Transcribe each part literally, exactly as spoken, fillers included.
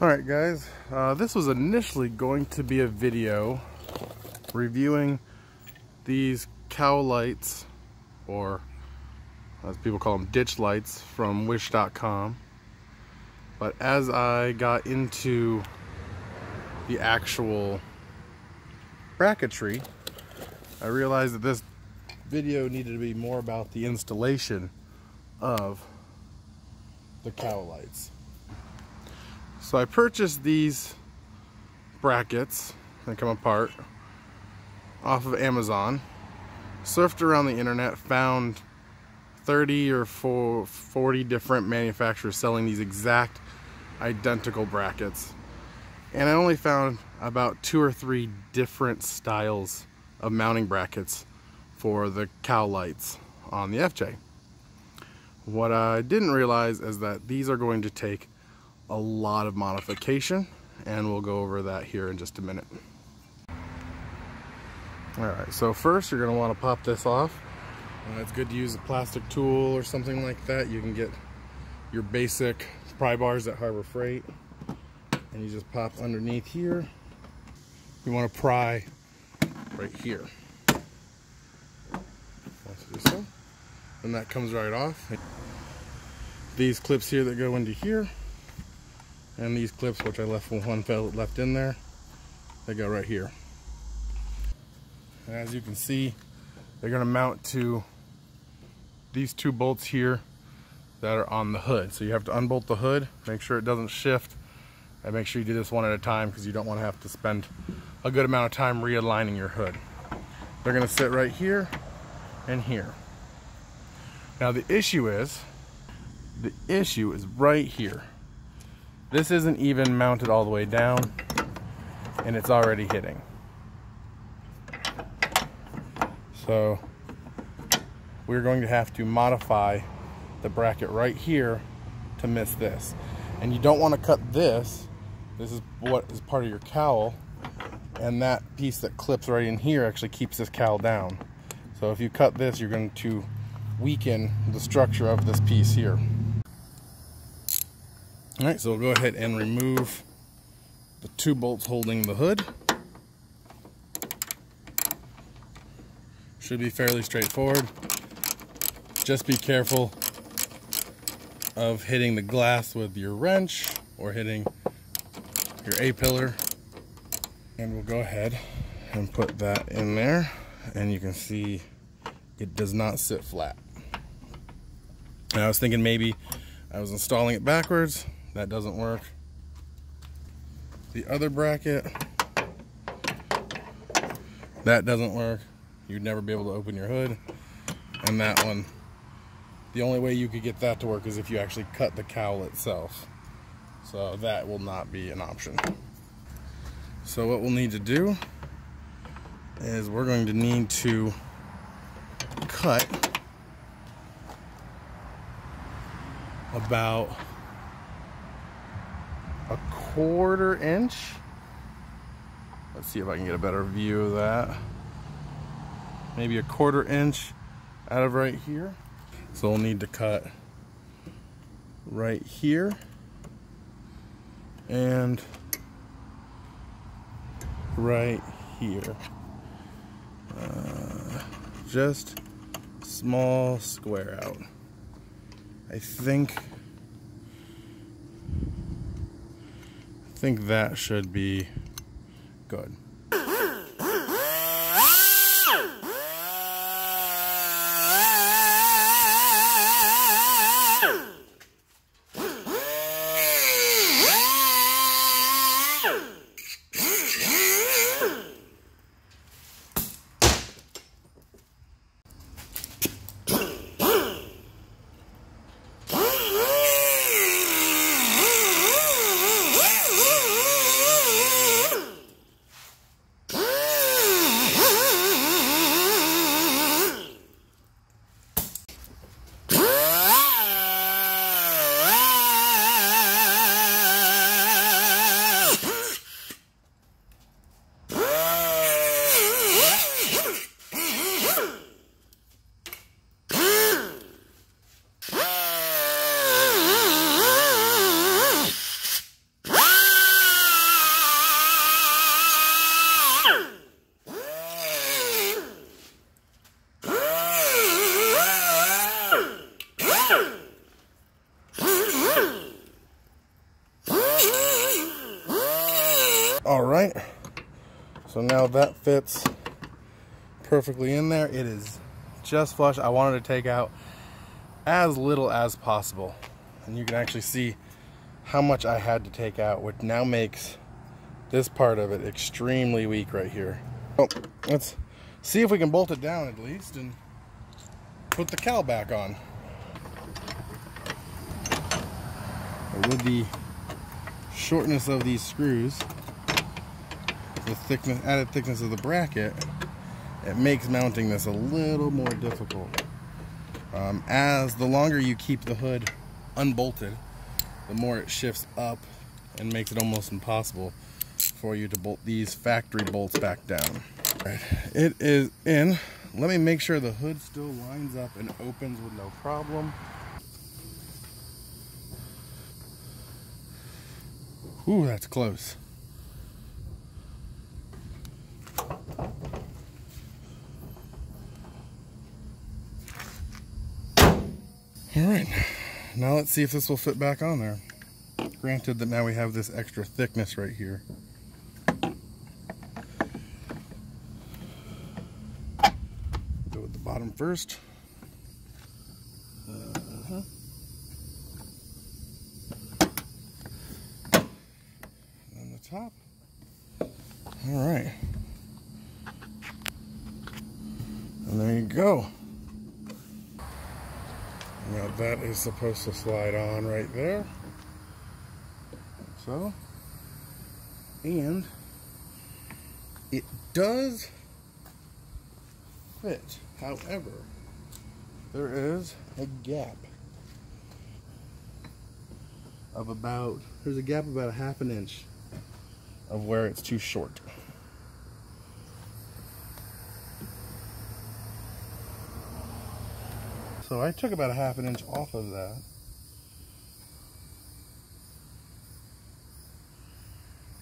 Alright guys, uh, this was initially going to be a video reviewing these cow lights, or as people call them, ditch lights from Wish dot com. But as I got into the actual bracketry, I realized that this video needed to be more about the installation of the cow lights. So I purchased these brackets that come apart off of Amazon, surfed around the internet, found thirty or forty different manufacturers selling these exact identical brackets. And I only found about two or three different styles of mounting brackets for the cow lights on the F J. What I didn't realize is that these are going to take a lot of modification, and we'll go over that here in just a minute. Alright, so first you're going to want to pop this off. Uh, it's good to use a plastic tool or something like that. You can get your basic pry bars at Harbor Freight, and you just pop underneath here. You want to pry right here. So. And that comes right off. These clips here that go into here, and these clips, which I left one fell left in there, they go right here. And as you can see, they're going to mount to these two bolts here that are on the hood. So you have to unbolt the hood, make sure it doesn't shift, and make sure you do this one at a time because you don't want to have to spend a good amount of time realigning your hood. They're going to sit right here and here. Now the issue is, the issue is right here. This isn't even mounted all the way down, and it's already hitting. So we're going to have to modify the bracket right here to miss this. And you don't want to cut this. This is what is part of your cowl, and that piece that clips right in here actually keeps this cowl down. So if you cut this, you're going to weaken the structure of this piece here. All right, so we'll go ahead and remove the two bolts holding the hood. Should be fairly straightforward. Just be careful of hitting the glass with your wrench or hitting your A-pillar. And we'll go ahead and put that in there. And you can see it does not sit flat. And I was thinking maybe I was installing it backwards. That doesn't work. The other bracket, that doesn't work. You'd never be able to open your hood. And that one, the only way you could get that to work is if you actually cut the cowl itself. So that will not be an option. So what we'll need to do is we're going to need to cut about a quarter inch. Let's see if I can get a better view of that. Maybe a quarter inch out of right here. So we'll need to cut right here and right here. Uh, just small square out. I think I think that should be good. All right, so now that fits perfectly in there. It is just flush. I wanted to take out as little as possible, and you can actually see how much I had to take out, which now makes this part of it extremely weak right here. Oh, let's see if we can bolt it down at least and put the cowl back on. With the shortness of these screws, the thickness, added thickness of the bracket, it makes mounting this a little more difficult. Um, as the longer you keep the hood unbolted, the more it shifts up and makes it almost impossible for you to bolt these factory bolts back down. All right, it is in. Let me make sure the hood still lines up and opens with no problem. Ooh, that's close. All right, now let's see if this will fit back on there. Granted that now we have this extra thickness right here. Go with the bottom first. Uh-huh. And the top. All right. And there you go. Now that is supposed to slide on right there. So, and it does fit. However, there is a gap of about, there's a gap about a half an inch of where it's too short. So I took about a half an inch off of that.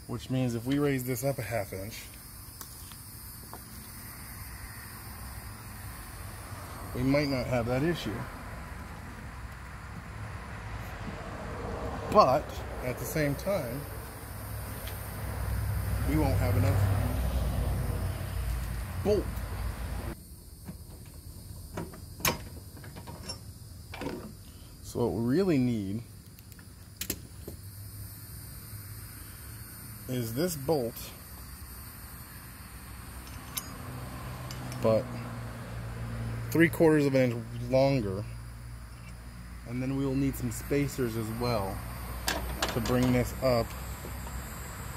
Which means if we raise this up a half inch, we might not have that issue. But at the same time, we won't have enough bolt. So what we really need is this bolt, but three quarters of an inch longer, and then we will need some spacers as well to bring this up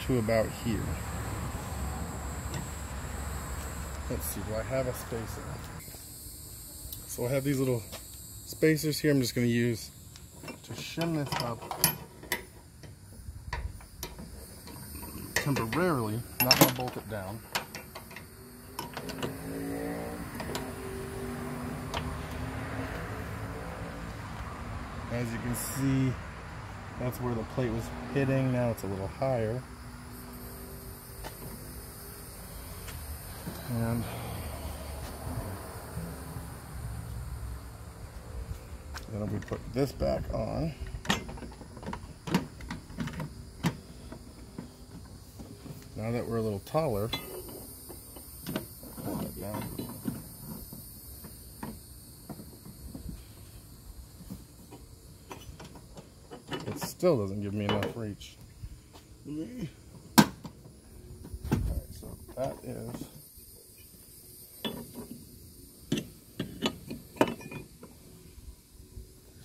to about here. Let's see, do I have a spacer? So I have these little spacers here I'm just going to use to shim this up temporarily, not going to bolt it down. As you can see, that's where the plate was hitting, now it's a little higher. And then we put this back on. Now that we're a little taller, pull it down. It still doesn't give me enough reach. Alright, so that is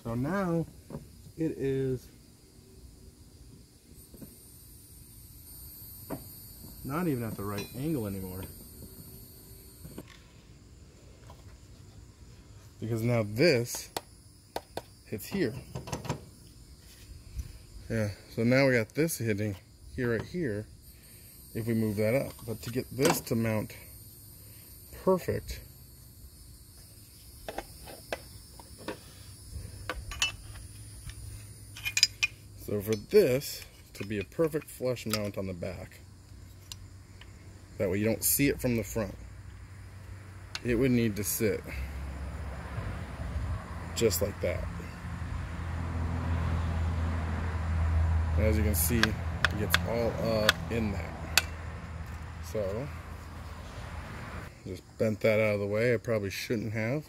So now it is not even at the right angle anymore. Because now this hits here. Yeah, so now we got this hitting here right here if we move that up. But to get this to mount perfect, so for this to be a perfect flush mount on the back, that way you don't see it from the front, it would need to sit just like that. And as you can see, it gets all up in that. So just bent that out of the way. I probably shouldn't have.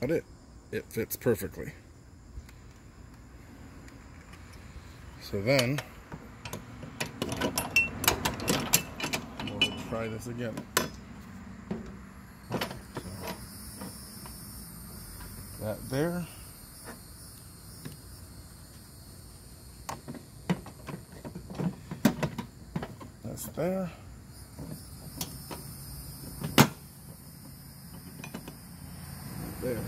Got it. It fits perfectly. So then we'll try this again. So, that there. That's there. There.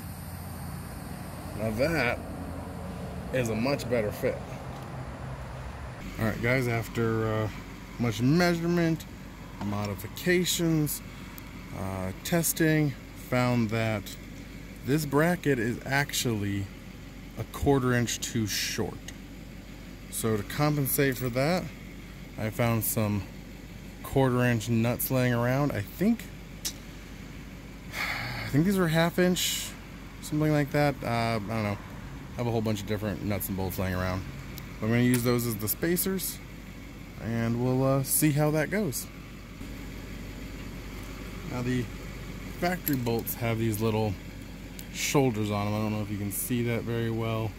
Now that is a much better fit. All right, guys, after uh, much measurement, modifications, uh, testing, found that this bracket is actually a quarter inch too short. So to compensate for that, I found some quarter inch nuts laying around. I think I think these were half inch, something like that. Uh, I don't know. I have a whole bunch of different nuts and bolts laying around. I'm going to use those as the spacers, and we'll uh, see how that goes. Now the factory bolts have these little shoulders on them. I don't know if you can see that very well.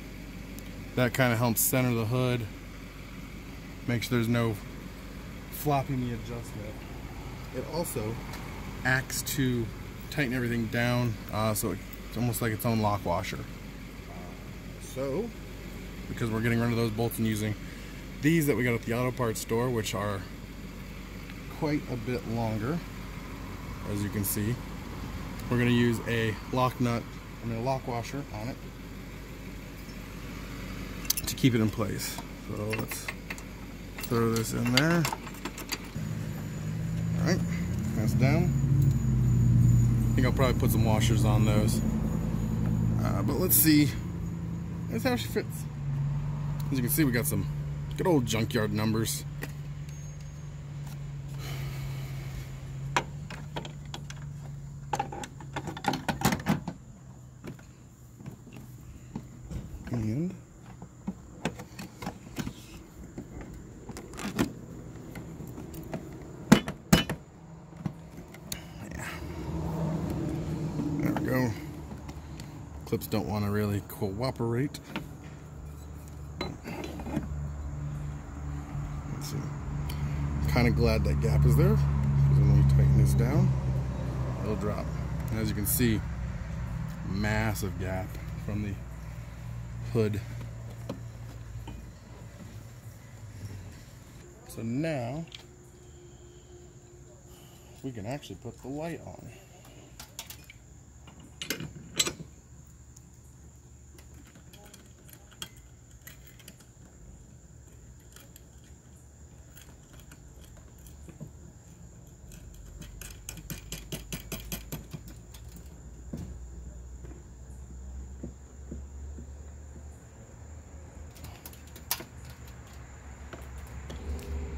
That kind of helps center the hood, make sure there's no flopping the adjustment. It also acts to tighten everything down, uh, so it's almost like its own lock washer. So, because we're getting rid of those bolts and using these that we got at the auto parts store, which are quite a bit longer, as you can see, we're going to use a lock nut, I mean a lock washer on it to keep it in place. So let's throw this in there. All right, that's down. I think I'll probably put some washers on those, uh, but let's see. That's how she fits. As you can see, we got some good old junkyard numbers. And yeah. There we go. Clips don't want to really cooperate. Let's see. I'm kind of glad that gap is there, because when we tighten this down, it'll drop. And as you can see, massive gap from the hood. So now we can actually put the light on.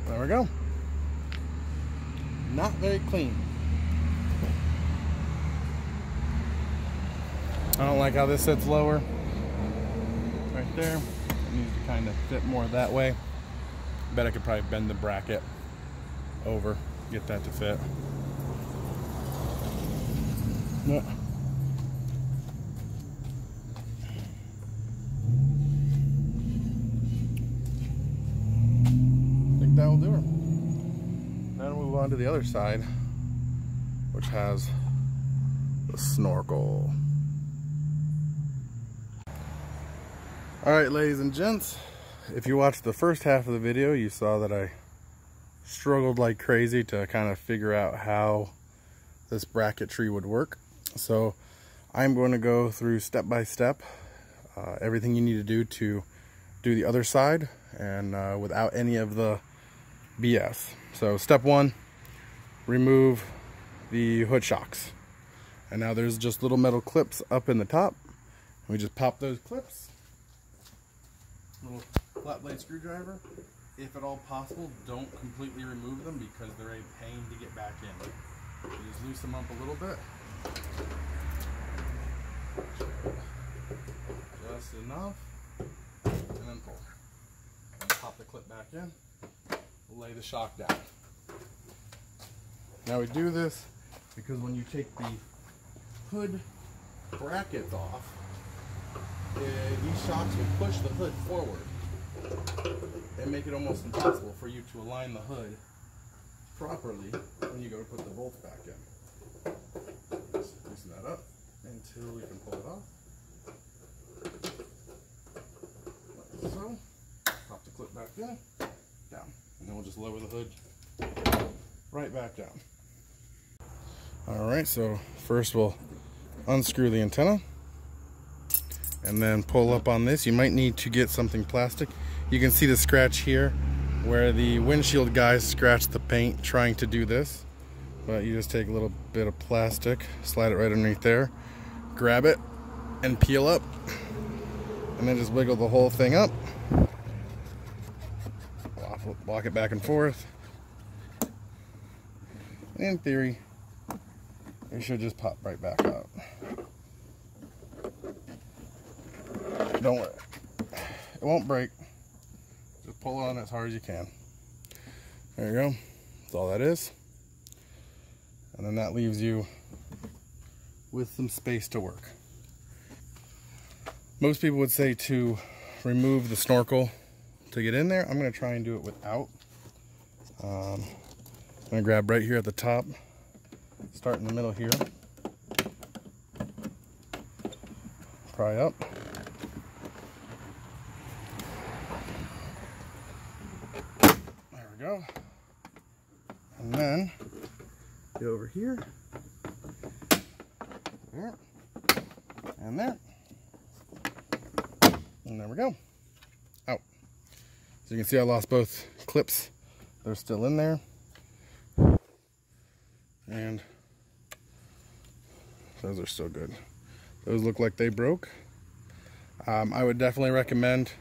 There we go. Not very clean. I don't like how this sits lower. Right there. It needs to kind of fit more that way. I bet I could probably bend the bracket over, get that to fit. Yep. That'll do her. Then we'll move on to the other side, which has the snorkel. Alright, ladies and gents, if you watched the first half of the video, you saw that I struggled like crazy to kind of figure out how this bracketry would work. So I'm going to go through step by step uh, everything you need to do to do the other side, and uh, without any of the B S. So step one, remove the hood shocks. And now there's just little metal clips up in the top. We just pop those clips. Little flat blade screwdriver. If at all possible, don't completely remove them because they're a pain to get back in. You just loose them up a little bit. Just enough. And then clip back in, lay the shock down. Now we do this because when you take the hood brackets off, it, these shocks will push the hood forward and make it almost impossible for you to align the hood properly when you go to put the bolts back in. Just loosen that up until we can pull it off. Like so. Pop the clip back in, down. And then we'll just lower the hood right back down. Alright, so first we'll unscrew the antenna and then pull up on this. You might need to get something plastic. You can see the scratch here where the windshield guys scratched the paint trying to do this, but you just take a little bit of plastic, slide it right underneath there, grab it and peel up, and then just wiggle the whole thing up, walk it back and forth, and in theory it should just pop right back up. Don't worry, it won't break. Just pull on as hard as you can. There you go. That's all that is. And then that leaves you with some space to work. Most people would say to remove the snorkel to get in there. I'm going to try and do it without. Um, I'm going to grab right here at the top, start in the middle here, pry up. Go. And then get over here, there, and there, and there we go, out. So you can see I lost both clips, they're still in there, and those are still good. Those look like they broke. Um, I would definitely recommend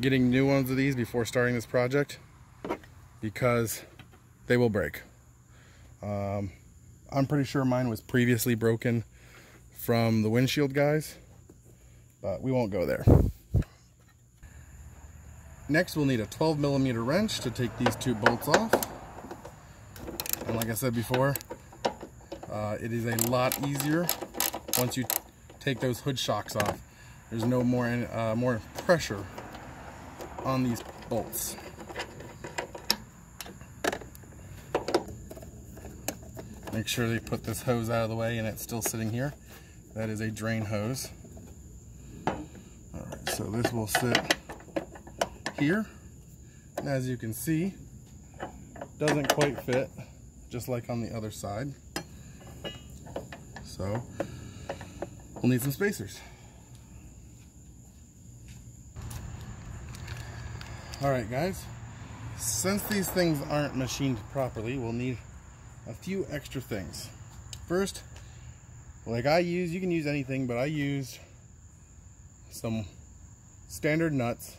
getting new ones of these before starting this project, because they will break. Um, I'm pretty sure mine was previously broken from the windshield guys, but we won't go there. Next, we'll need a twelve millimeter wrench to take these two bolts off. And like I said before, uh, it is a lot easier once you take those hood shocks off. There's no more, uh, more pressure on these bolts. Make sure they put this hose out of the way and it's still sitting here. That is a drain hose. Alright, so this will sit here. And as you can see, doesn't quite fit, just like on the other side. So, we'll need some spacers. Alright guys, since these things aren't machined properly, we'll need a few extra things. First, like I use, you can use anything, but I used some standard nuts.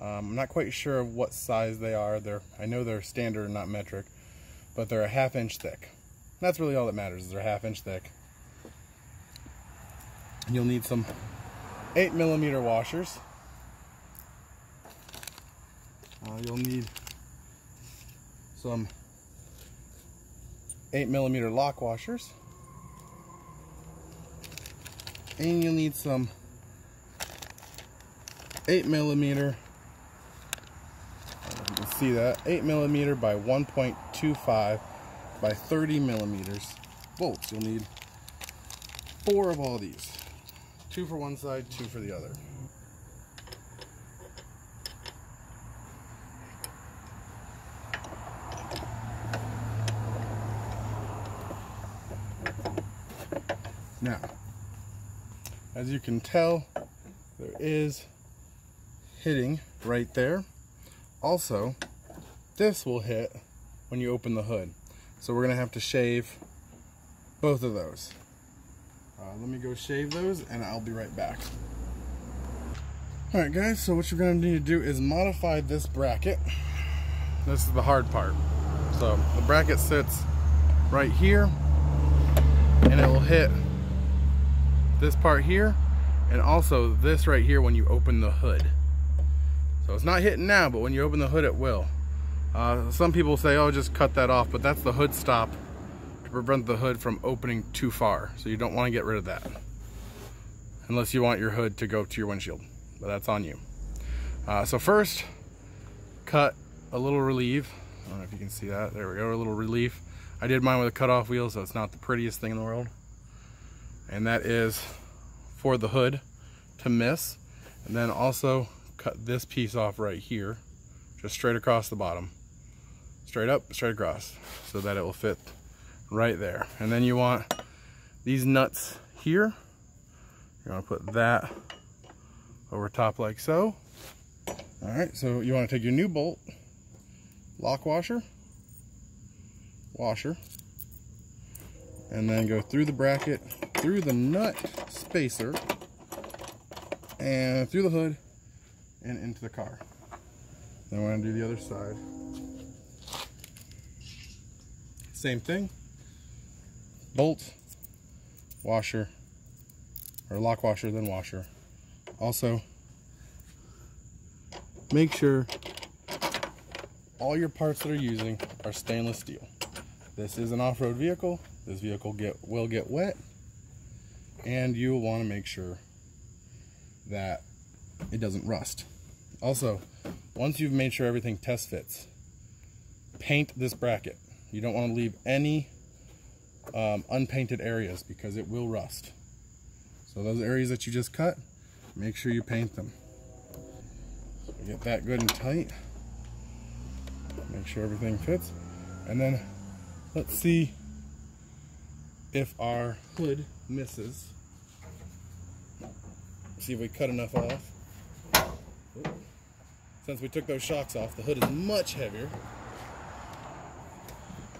Um, I'm not quite sure of what size they are. They're, I know they're standard, not metric, but they're a half inch thick. And that's really all that matters, is they're a half inch thick. You'll need some eight millimeter washers. Uh, you'll need some eight millimeter lock washers, and you'll need some eight millimeter, you can see that, eight millimeter by one point two five by thirty millimeters bolts. You'll need four of all these, two for one side, two for the other. Now, as you can tell, there is hitting right there. Also, this will hit when you open the hood. So we're going to have to shave both of those. Uh, let me go shave those and I'll be right back. Alright guys, so what you're going to need to do is modify this bracket. This is the hard part. So the bracket sits right here and it will hit this part here, and also this right here when you open the hood. So it's not hitting now, but when you open the hood, it will. Uh, some people say, oh, just cut that off, but that's the hood stop to prevent the hood from opening too far. So you don't want to get rid of that. Unless you want your hood to go to your windshield, but that's on you. Uh, so first, cut a little relief. I don't know if you can see that. There we go, a little relief. I did mine with a cutoff wheel, so it's not the prettiest thing in the world. And that is for the hood to miss. And then also cut this piece off right here, just straight across the bottom. Straight up, straight across, so that it will fit right there. And then you want these nuts here. You want to put that over top like so. All right, so you want to take your new bolt, lock washer, washer, and then go through the bracket, through the nut spacer, and through the hood, and into the car. Then we're going to do the other side. Same thing, bolt, washer, or lock washer, then washer. Also, make sure all your parts that are using are stainless steel. This is an off-road vehicle. This vehicle get will get wet, and you'll want to make sure that it doesn't rust. Also, once you've made sure everything test fits, paint this bracket. You don't want to leave any um, unpainted areas because it will rust. So those areas that you just cut, make sure you paint them. So get that good and tight. Make sure everything fits. And then let's see if our hood misses. See if we cut enough off. Since we took those shocks off, the hood is much heavier.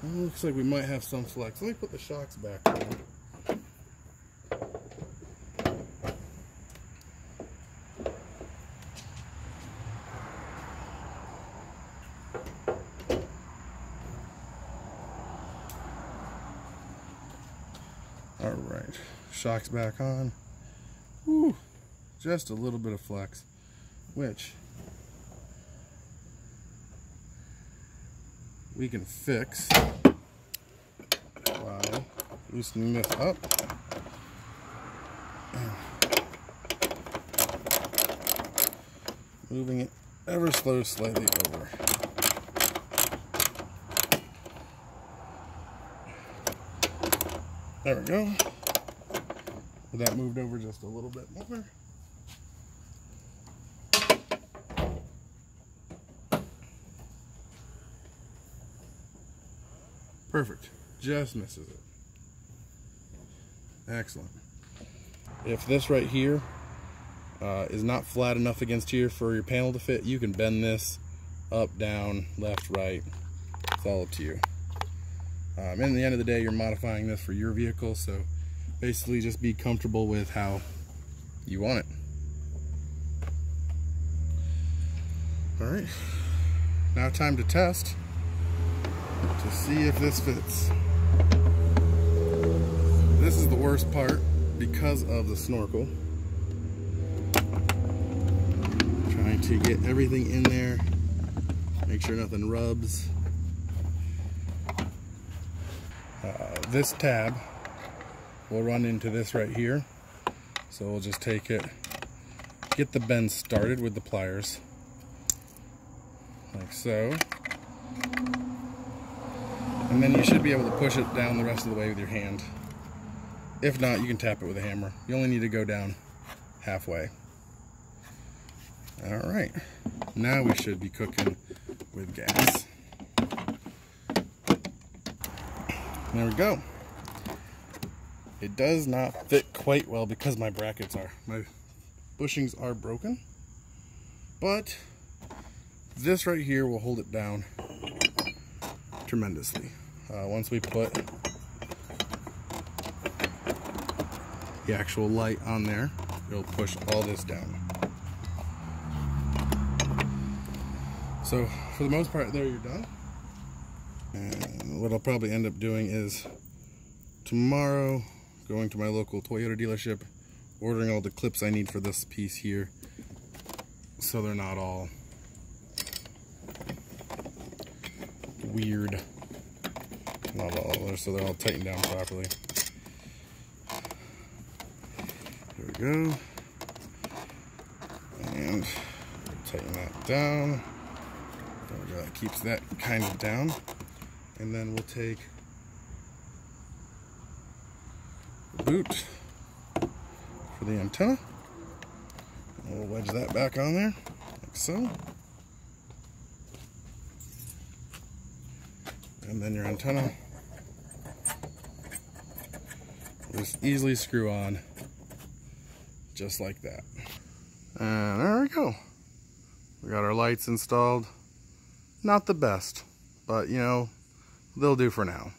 It looks like we might have some flex. Let me put the shocks back on. All right, shocks back on. Woo, just a little bit of flex, which we can fix by loosening this up. Moving it ever so slightly over. There we go. That moved over just a little bit more. Perfect. Just misses it. Excellent. If this right here uh, is not flat enough against here for your panel to fit, you can bend this up, down, left, right. It's all up to you. Um, and at the end of the day, you're modifying this for your vehicle, so basically just be comfortable with how you want it. All right, now time to test to see if this fits. This is the worst part because of the snorkel. I'm trying to get everything in there, make sure nothing rubs. This tab will run into this right here. So we'll just take it, get the bend started with the pliers, like so. And then you should be able to push it down the rest of the way with your hand. If not, you can tap it with a hammer. You only need to go down halfway. All right, now we should be cooking with gas. There we go. It does not fit quite well because my brackets are, my bushings are broken, but this right here will hold it down tremendously. Uh, once we put the actual light on there, it'll push all this down. So for the most part there, you're done. And what I'll probably end up doing is tomorrow going to my local Toyota dealership, ordering all the clips I need for this piece here so they're not all weird. Not all, so they're all tightened down properly. There we go. And tighten that down. There we go. That keeps that kind of down. And then we'll take the boot for the antenna. And we'll wedge that back on there, like so. And then your antenna will just easily screw on, just like that. And there we go. We got our lights installed. Not the best, but you know, they'll do for now.